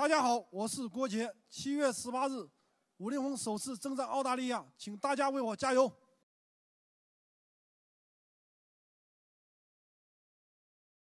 大家好，我是郭杰。7月18日，武林红首次征战澳大利亚，请大家为我加油！